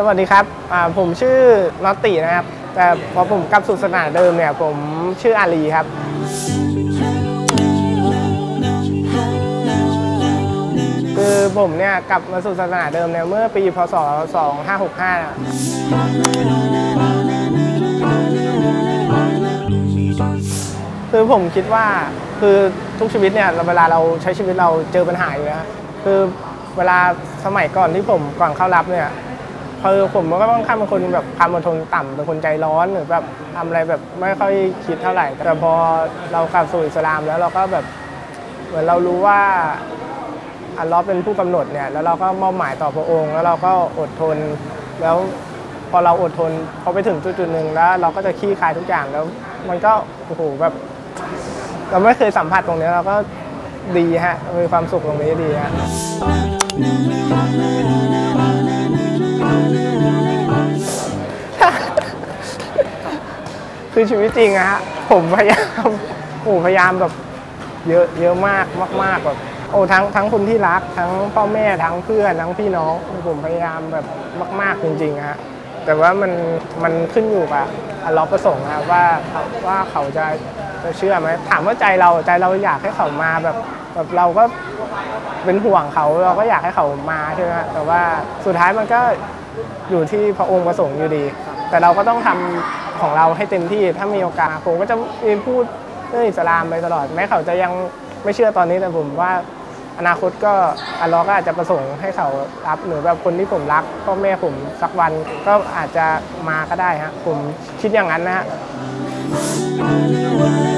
สวัสดีครับผมชื่อน็อตตี้นะครับแต่พอผมกลับสู่สนามเดิมเนี่ยผมชื่ออาลีครับคือผมเนี่ยกลับมาสู่สนามเดิมเนี่ยเมื่อปีพ.ศ. 2565นะคือผมคิดว่าคือทุกชีวิตเนี่ยเวลาเราใช้ชีวิตเราเจอปัญหาอยู่แล้วคือเวลาสมัยก่อนที่ผมก่อนเข้ารับเนี่ยผมก็ต้องข้ามเป็นคนแบบความอดทนต่ำเป็นคนใจร้อนหรือแบบทำอะไรแบบไม่ค่อยคิดเท่าไหร่แต่พอเรากลับสู่อิสลามแล้วเราก็แบบเหมือนเรารู้ว่าอัลลอฮ์เป็นผู้กำหนดเนี่ยแล้วเราก็มอบหมายต่อพระองค์แล้วเราก็อดทนแล้วพอเราอดทนพอไปถึงจุดหนึ่งแล้วเราก็จะขี้คายทุกอย่างแล้วมันก็โอ้โหแบบเราไม่เคยสัมผัสตรงนี้เราก็ดีฮะมีความสุขตรงนี้ดีฮะคือชีวิตจริงอะฮะผมพยายามแบบเยอะมากแบบโอ้ทั้งคนที่รักทั้งพ่อแม่ทั้งเพื่อนทั้งพี่น้องผมพยายามแบบมากจริงๆฮะแต่ว่ามันขึ้นอยู่กับอัลเลาะห์ประสงค์นะว่าเขาจะเชื่อไหมถามว่าใจเราอยากให้เขามาแบบเราก็เป็นห่วงเขาเราก็อยากให้เขามาใช่ไหมแต่ว่าสุดท้ายมันก็อยู่ที่พระองค์ประสงค์อยู่ดีแต่เราก็ต้องทำของเราให้เต็มที่ถ้ามีโอกาสผมก็จะมีพูดเรื่องอิสลามไปตลอดแม้เขาจะยังไม่เชื่อตอนนี้แต่ผมว่าอนาคตก็อัลเลาะห์ก็อาจจะประสงค์ให้เขารับหรือแบบคนที่ผมรักพ่อแม่ผมสักวันก็อาจจะมาก็ได้ฮะผมคิดอย่างนั้นนะฮะ